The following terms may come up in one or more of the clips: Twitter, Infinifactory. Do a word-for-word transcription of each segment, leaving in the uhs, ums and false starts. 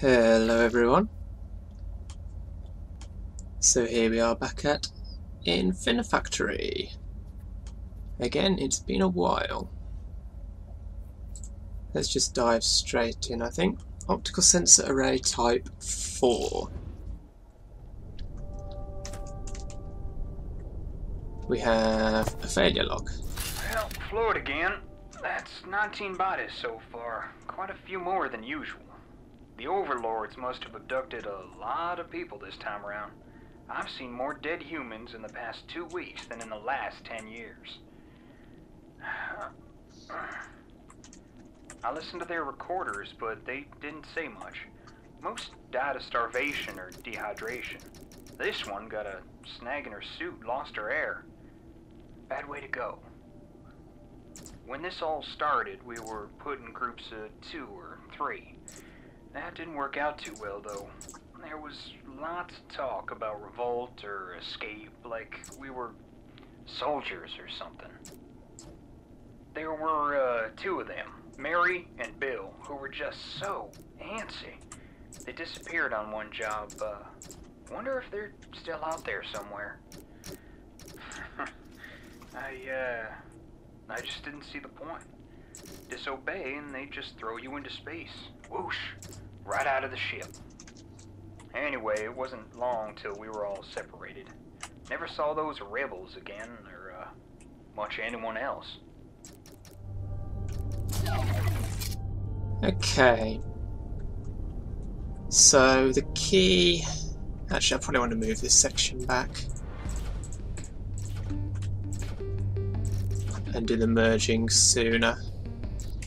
Hello everyone. So here we are back at Infinifactory. Again, it's been a while. Let's just dive straight in, I think. Optical sensor array type four. We have a failure log. Well, floored again. That's nineteen bodies so far. Quite a few more than usual. The overlords must have abducted a lot of people this time around. I've seen more dead humans in the past two weeks than in the last ten years. I listened to their recorders, but they didn't say much. Most died of starvation or dehydration. This one got a snag in her suit, lost her air. Bad way to go. When this all started, we were put in groups of two or three. That didn't work out too well, though. There was lots of talk about revolt or escape, like we were soldiers or something. There were uh, two of them, Mary and Bill, who were just so antsy. They disappeared on one job. Uh, wonder if they're still out there somewhere. I, uh, I just didn't see the point. Disobey and they just throw you into space. Whoosh! Right out of the ship. Anyway, it wasn't long till we were all separated. Never saw those rebels again, or uh, much anyone else. Okay. So the key... Actually, I probably want to move this section back. And do the merging sooner.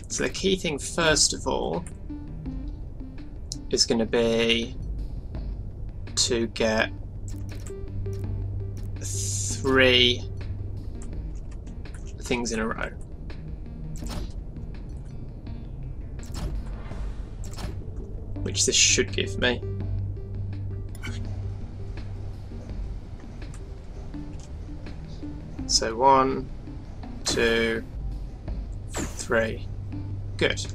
So the key thing, first of all, is going to be to get three things in a row. Which this should give me. So one, two, three. Good.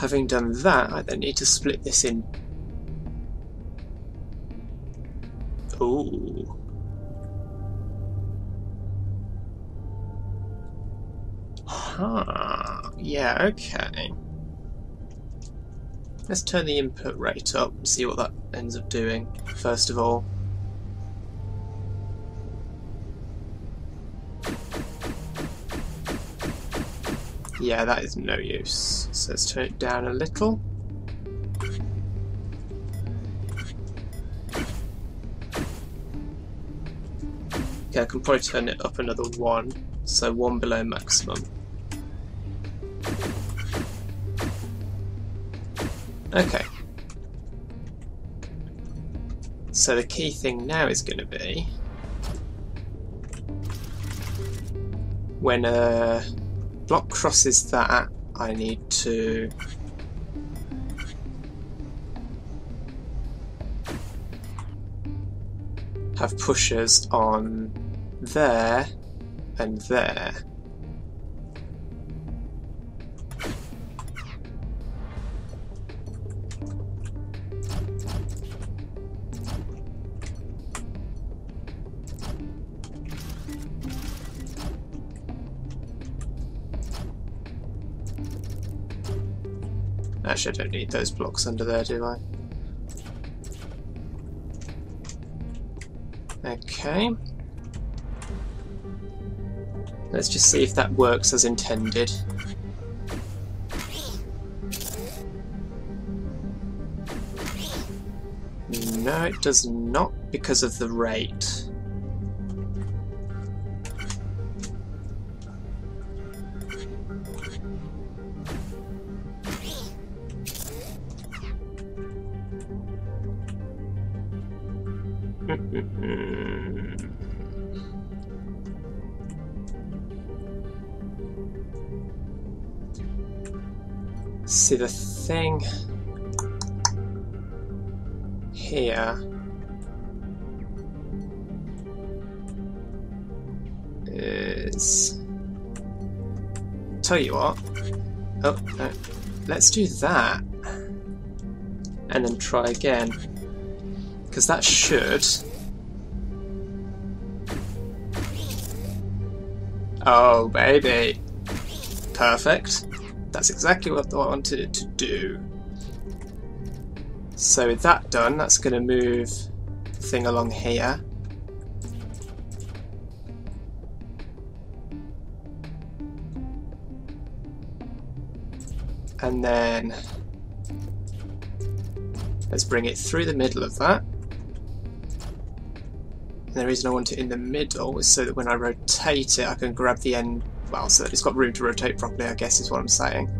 Having done that, I then need to split this in. Ooh. Huh. Yeah, okay. Let's turn the input rate up and see what that ends up doing, first of all. Yeah, that is no use. So let's turn it down a little. Okay, I can probably turn it up another one, so one below maximum. Okay. So the key thing now is going to be when uh block crosses that, I need to have pushers on there and there. Actually, I don't need those blocks under there, do I? Okay. Let's just see if that works as intended. No, it does not because of the rate. See, the thing here is, tell you what, oh no, Let's do that and then try again, because that should... Oh baby, perfect. That's exactly what I wanted it to do. So with that done, that's going to move the thing along here. And then let's bring it through the middle of that. And the reason I want it in the middle is so that when I rotate it, I can grab the end, well, so that it's got room to rotate properly, I guess is what I'm saying.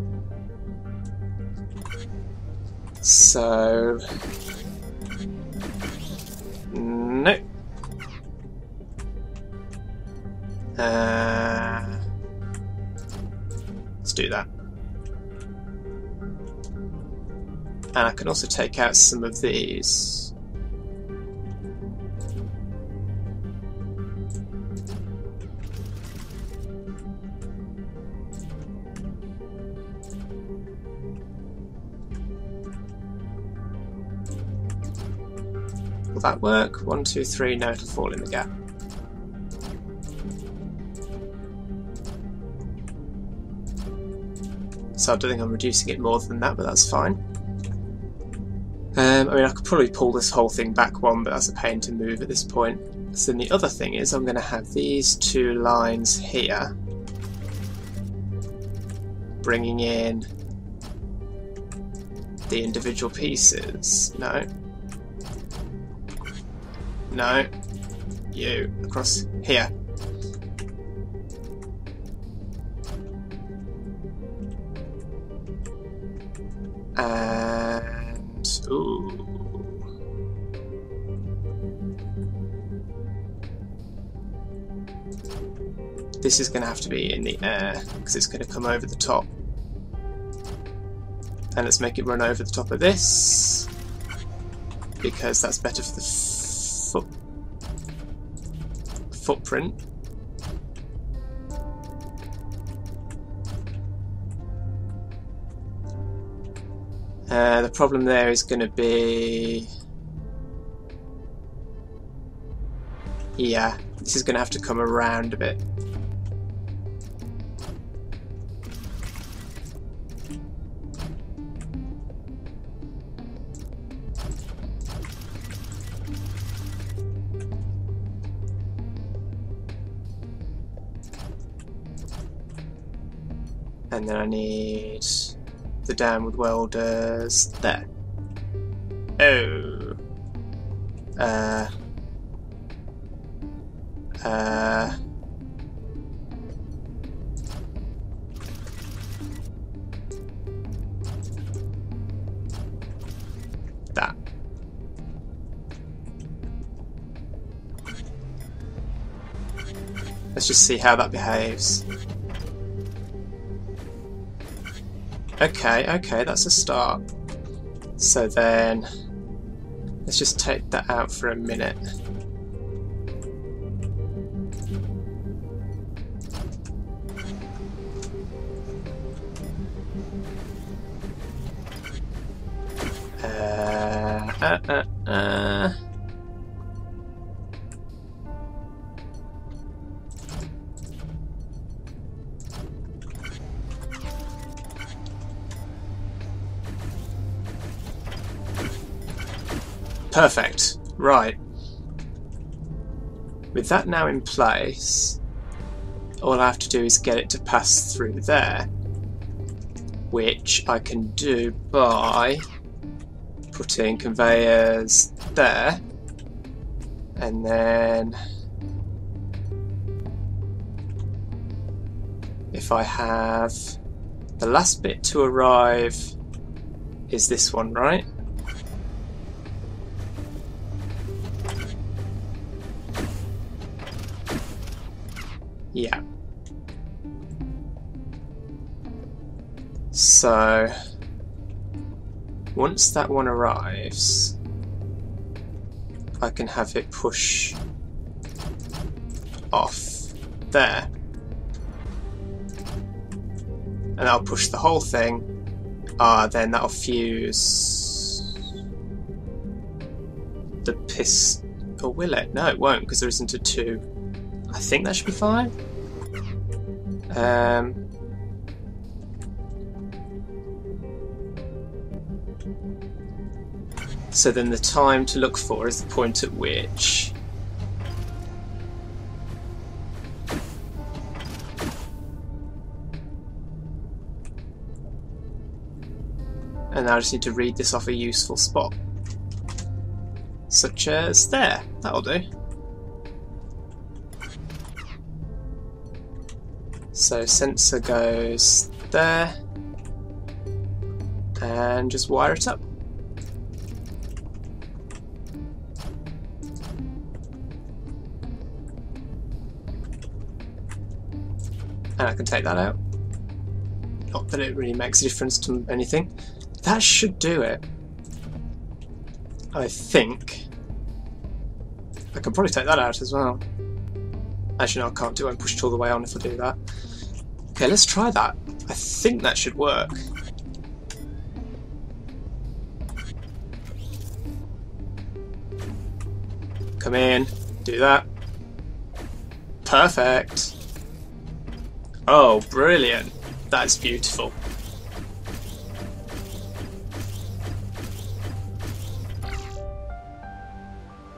So... no. Uh, let's do that. And I can also take out some of these. That work? One, two, three, no, it'll fall in the gap. So I don't think I'm reducing it more than that, but that's fine. Um, I mean, I could probably pull this whole thing back one, but that's a pain to move at this point. So then the other thing is I'm going to have these two lines here, bringing in the individual pieces. No. No, you, across here. And, ooh. This is going to have to be in the air, because it's going to come over the top. And let's make it run over the top of this, because that's better for the Foot footprint. Uh, the problem there is going to be, yeah, this is going to have to come around a bit. And then I need the downward welders there. Oh. Uh. Uh. That. Let's just see how that behaves. Okay, okay, that's a start. So then, let's just take that out for a minute. Uh, uh, uh, uh. Perfect. Right. With that now in place, all I have to do is get it to pass through there, which I can do by putting conveyors there, and then if I have the last bit to arrive is this one, right? Yeah. So once that one arrives, I can have it push off there. And I'll push the whole thing Ah, uh, then that'll fuse the pistol. Or will it? No, it won't, because there isn't a two. I think that should be fine. Um. So then the time to look for is the point at which and now I just need to read this off a useful spot. Such as there. That'll do. So sensor goes there and just wire it up. And I can take that out. Not that it really makes a difference to anything. That should do it. I think. I can probably take that out as well. Actually, no, I can't do it. I push it all the way on if I do that. Okay, let's try that. I think that should work. Come in. Do that. Perfect. Oh, brilliant. That's beautiful.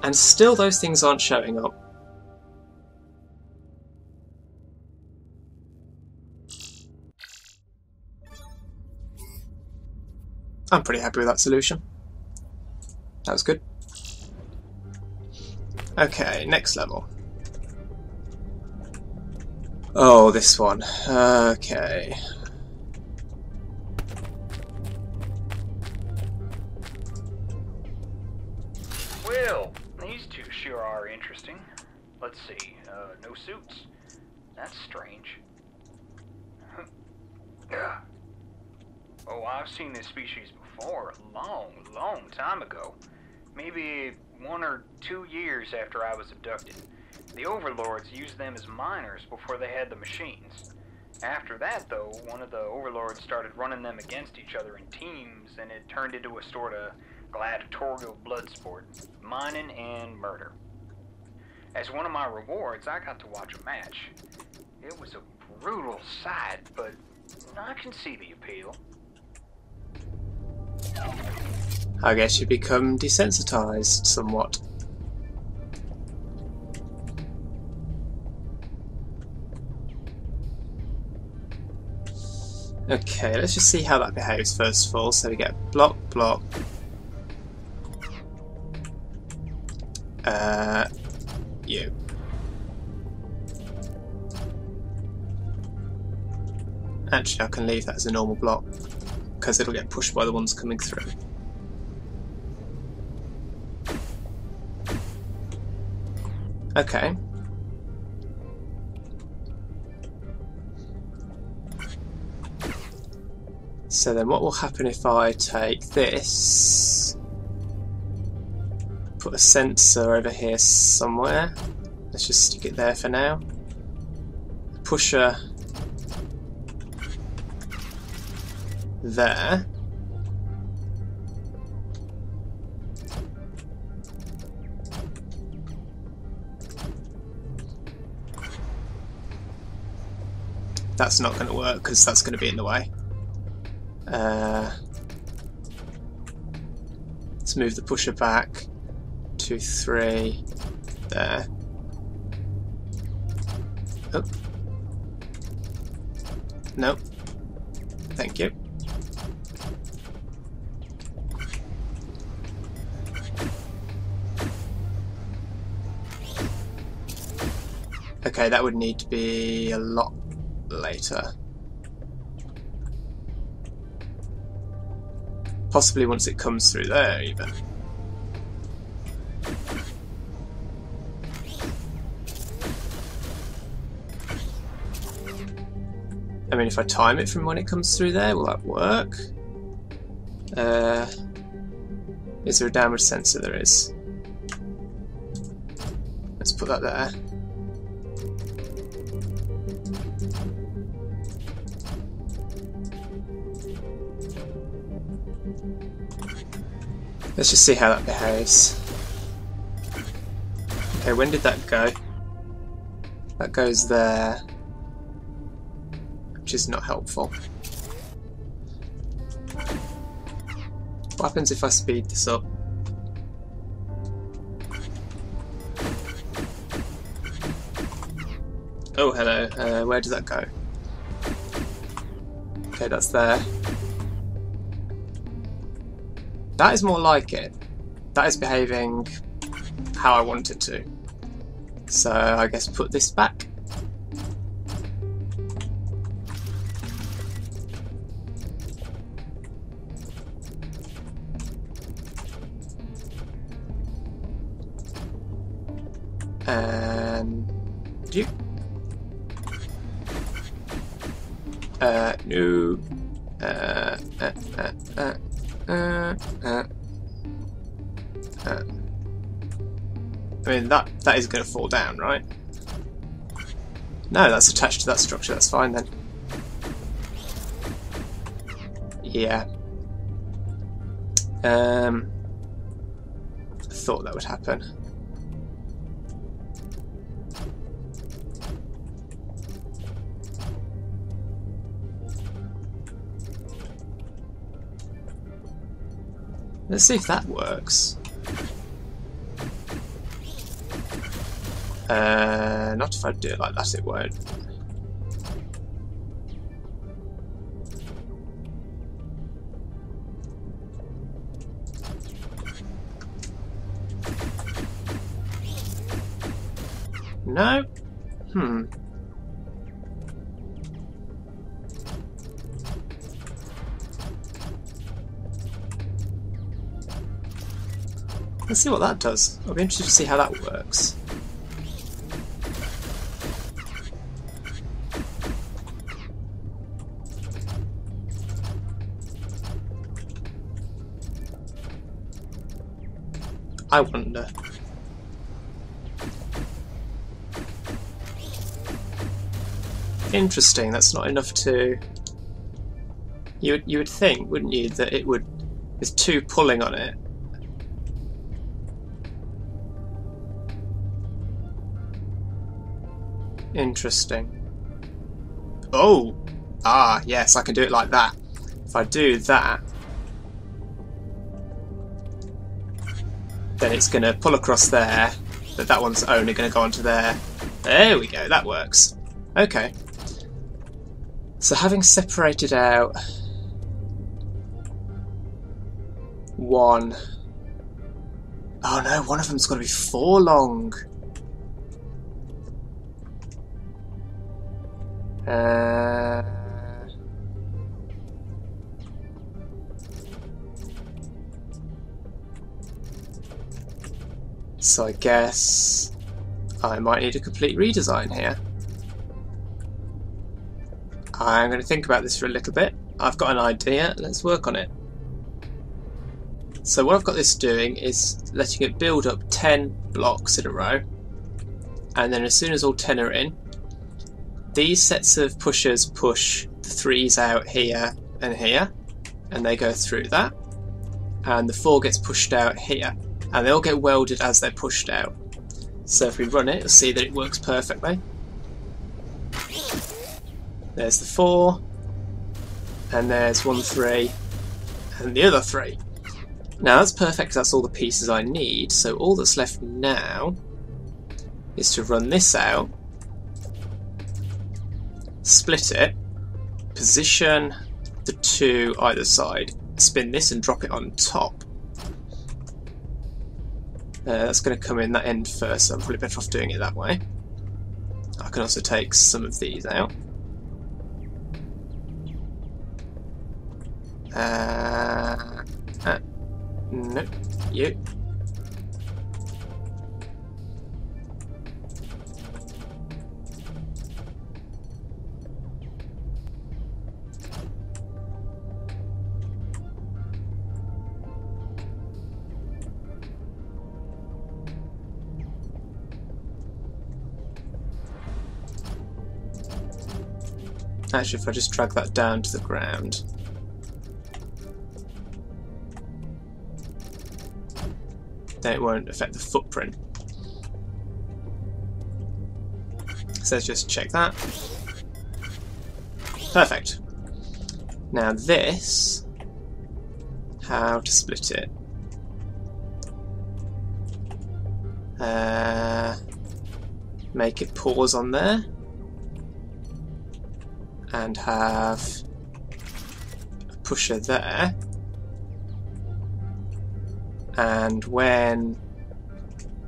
And still those things aren't showing up. I'm pretty happy with that solution. That was good. Okay, next level. Oh, this one. Okay. Well, these two sure are interesting. Let's see. Uh, no suits. That's strange. Oh, I've seen this species before. A long, long time ago. Maybe one or two years after I was abducted. The overlords used them as miners before they had the machines. After that, though, one of the overlords started running them against each other in teams, and it turned into a sort of gladiatorial blood sport, mining and murder. As one of my rewards, I got to watch a match. It was a brutal sight, but I can see the appeal. I guess you become desensitized somewhat. Okay, let's just see how that behaves first of all. So we get block, block. Uh, you. Actually, I can leave that as a normal block because it'll get pushed by the ones coming through. Okay. So then what will happen if I take this, put a sensor over here somewhere, let's just stick it there for now, pusher there, that's not going to work because that's going to be in the way. Uh, let's move the pusher back, two, three, there. Oh. No. Thank you. Okay, that would need to be a lot later. Possibly once it comes through there, even. I mean, if I time it from when it comes through there, will that work? Uh, is there a downward sensor? There is. Let's put that there. Let's just see how that behaves. Okay, when did that go? That goes there, which is not helpful. What happens if I speed this up? Oh, hello. Uh, where does that go? Okay, that's there. That is more like it. That is behaving how I want it to. So I guess put this back. And you. Uh, no. Uh, uh, uh, uh, uh, uh, uh. I mean, that, that is going to fall down, right? No, that's attached to that structure, that's fine then. Yeah. Um, I thought that would happen. Let's see if that works. Uh, not if I do it like that, it won't. No? Hmm. Let's see what that does. I'll be interested to see how that works. I wonder. Interesting, that's not enough to... You would, you would think, wouldn't you, that it would... There's two pulling on it. Interesting. Oh! Ah, yes, I can do it like that. If I do that... then it's going to pull across there, but that one's only going to go onto there. There we go, that works. Okay. So having separated out one... Oh no, one of them's got to be four long. Uh... So I guess I might need a complete redesign here. I'm going to think about this for a little bit. I've got an idea, let's work on it. So what I've got this doing is letting it build up ten blocks in a row, and then as soon as all ten are in, these sets of pushers push the threes out here and here, and they go through that, and the four gets pushed out here, and they all get welded as they're pushed out. So if we run it, you'll see that it works perfectly. There's the four, and there's one three, and the other three. Now that's perfect because that's all the pieces I need, so all that's left now is to run this out, split it, position the two either side, spin this and drop it on top. Uh, that's going to come in that end first, so I'm probably better off doing it that way. I can also take some of these out. Uh, uh, no, you. Actually, if I just drag that down to the ground. then it won't affect the footprint. So let's just check that. Perfect. Now this, how to split it? Uh, make it pause on there and have a pusher there, and when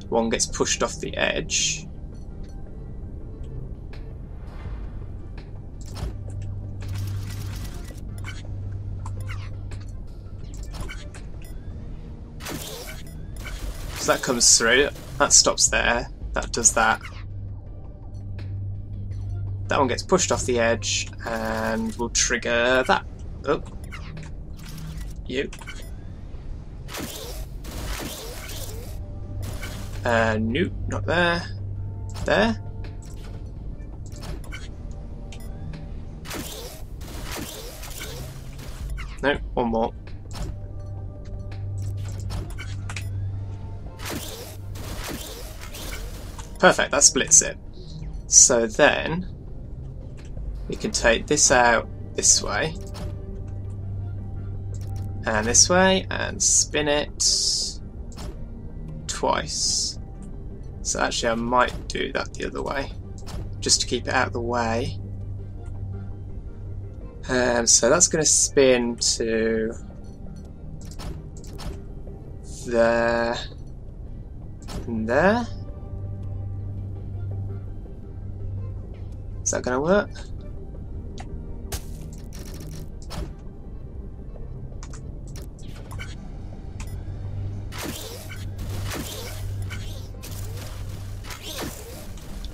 one gets pushed off the edge, so that comes through, that stops there, that does that. That one gets pushed off the edge and will trigger that. Oh. You. Uh, nope, not there. There. No, one more. Perfect, that splits it. So then we can take this out this way and this way and spin it twice. So actually I might do that the other way just to keep it out of the way. Um, so that's going to spin to there and there. Is that going to work?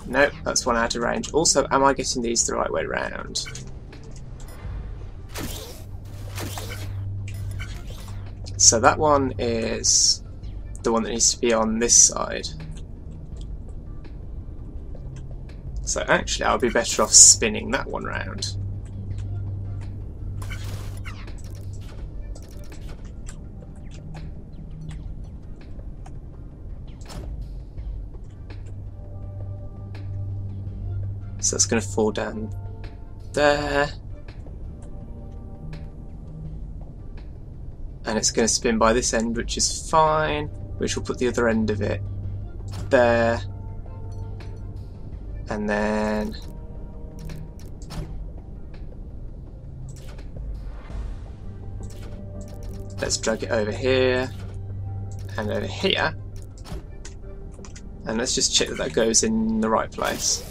Nope, that's one out of range. Also, am I getting these the right way round? So that one is the one that needs to be on this side. So actually I'll be better off spinning that one round. So that's going to fall down there. And it's going to spin by this end, which is fine, which will put the other end of it there. And then let's drag it over here and over here, and let's just check that that goes in the right place.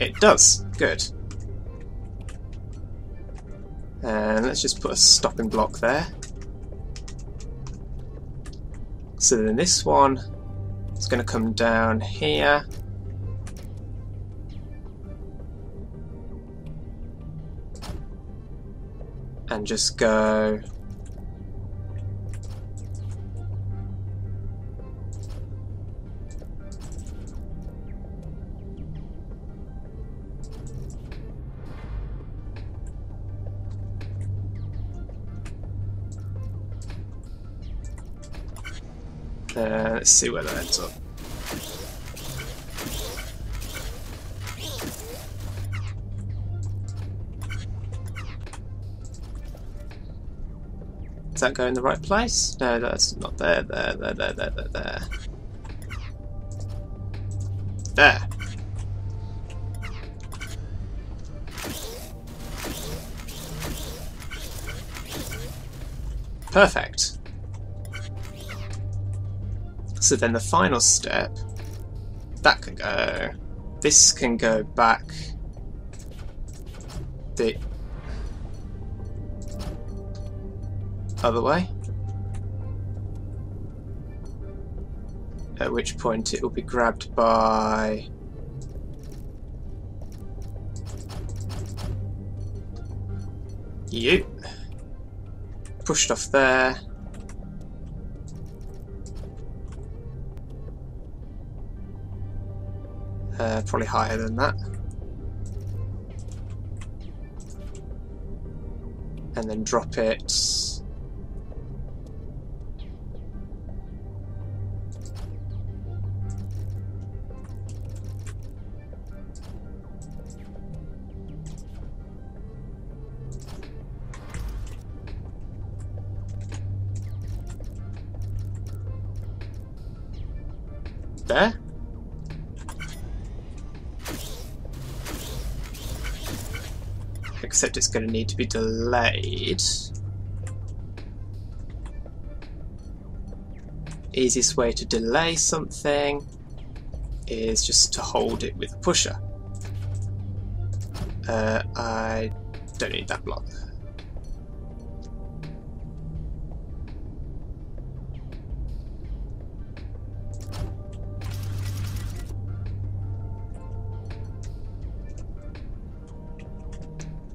It does, good. And let's just put a stopping block there. So then this one is going to come down here. And just go Uh, let's see where that ends up. Does that go in the right place? No, that's not there, there, there, there, there, there, there. There. Perfect. So then the final step, that can go, this can go back, the other way, at which point it will be grabbed by you, pushed off there. Uh, probably higher than that. And then drop it there. Except it's going to need to be delayed. Easiest way to delay something is just to hold it with a pusher. Uh, I don't need that block.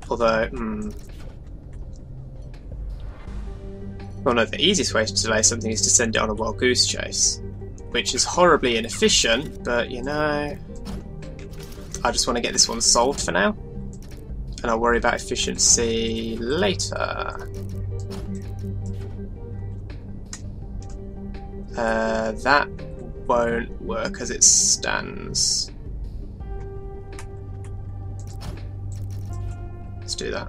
Although, hmm. Well, no, the easiest way to delay something is to send it on a wild goose chase, which is horribly inefficient, but you know, I just want to get this one solved for now, and I'll worry about efficiency later. Uh, that won't work as it stands. Let's do that.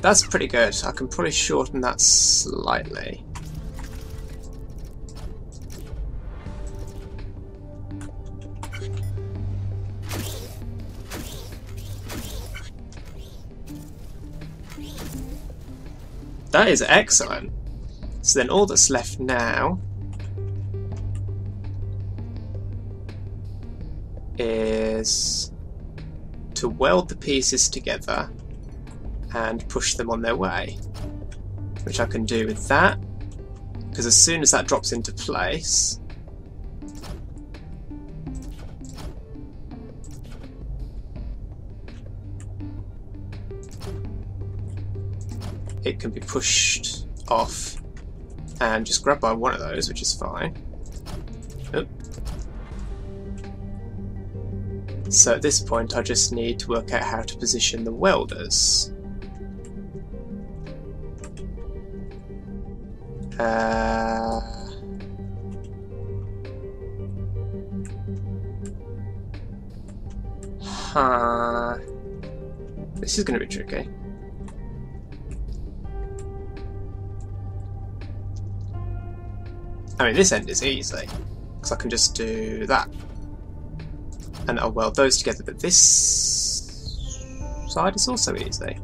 That's pretty good. I can probably shorten that slightly. That is excellent. So then all that's left now is to weld the pieces together and push them on their way, which I can do with that, because as soon as that drops into place, it can be pushed off and just grabbed by one of those, which is fine. Oop. So at this point I just need to work out how to position the welders. Uh, huh. This is going to be tricky. I mean, this end is easy, because I can just do that, and I'll weld those together, but this side is also easy.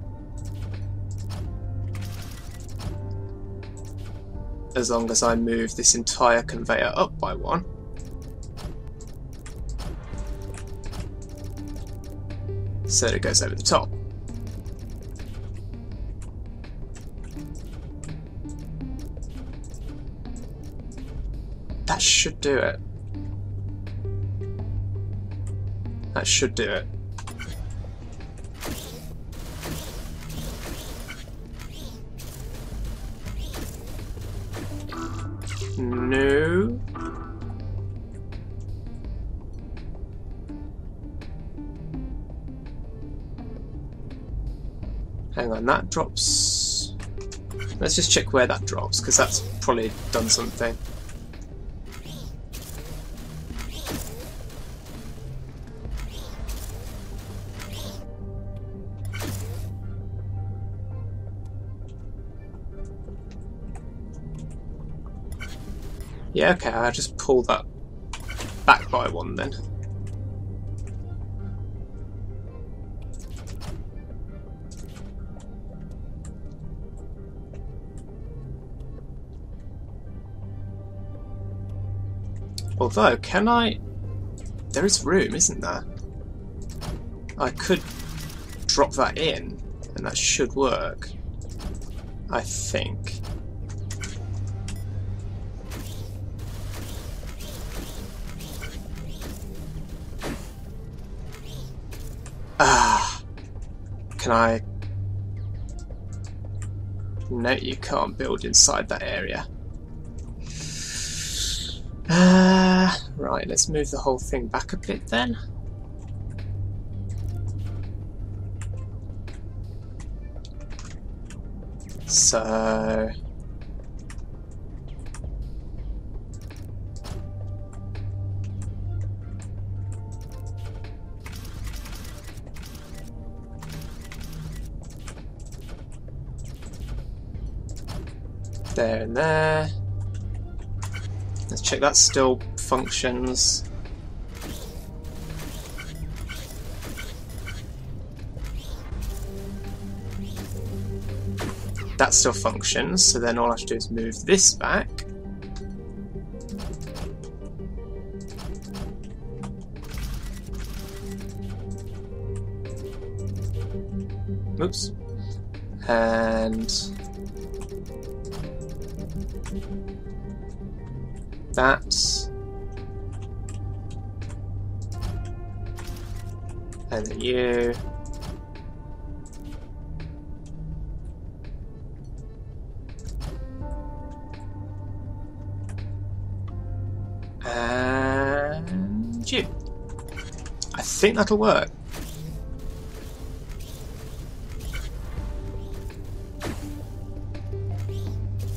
As long as I move this entire conveyor up by one. So that it goes over the top. That should do it. That should do it. No. Hang on, that drops. Let's just check where that drops, because that's probably done something. Yeah, okay, I'll just pull that back by one then. Although, can I... There is room, isn't there? I could drop that in, and that should work, I think. Ah, can I? No, you can't build inside that area. Ah, right, let's move the whole thing back a bit then. So, there and there. Let's check that still functions. That still functions, so then all I have to do is move this back. Oops. And that. And then you. And you. I think that'll work.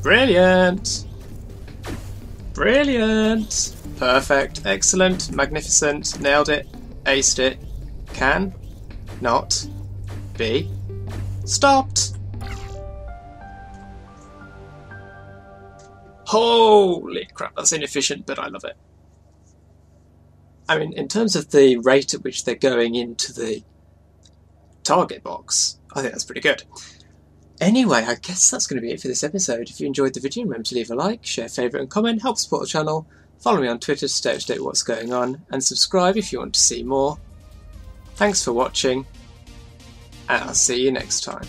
Brilliant! Brilliant! Perfect, excellent, magnificent, nailed it, aced it, can not be stopped! Holy crap, that's inefficient, but I love it. I mean, in terms of the rate at which they're going into the target box, I think that's pretty good. Anyway, I guess that's going to be it for this episode. If you enjoyed the video, remember to leave a like, share, favourite and comment, help support the channel, follow me on Twitter to stay up to date with what's going on, and subscribe if you want to see more. Thanks for watching, and I'll see you next time.